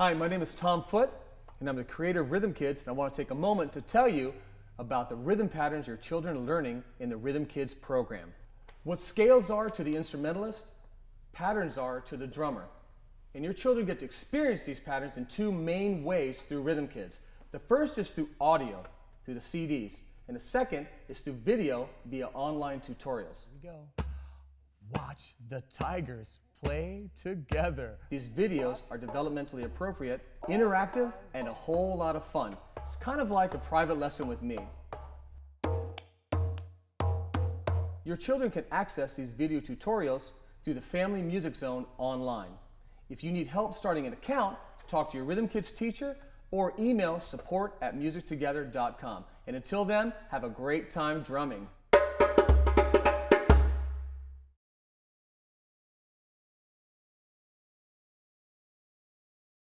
Hi, my name is Tom Foote, and I'm the creator of Rhythm Kids, and I want to take a moment to tell you about the rhythm patterns your children are learning in the Rhythm Kids program. What scales are to the instrumentalist, patterns are to the drummer. And your children get to experience these patterns in two main ways through Rhythm Kids. The first is through audio, through the CDs, and the second is through video via online tutorials. Here we go. Watch the Tigers play together. These videos are developmentally appropriate, interactive, and a whole lot of fun. It's kind of like a private lesson with me. Your children can access these video tutorials through the Family Music Zone online. If you need help starting an account, talk to your Rhythm Kids teacher or email support@musictogether.com. And until then, have a great time drumming.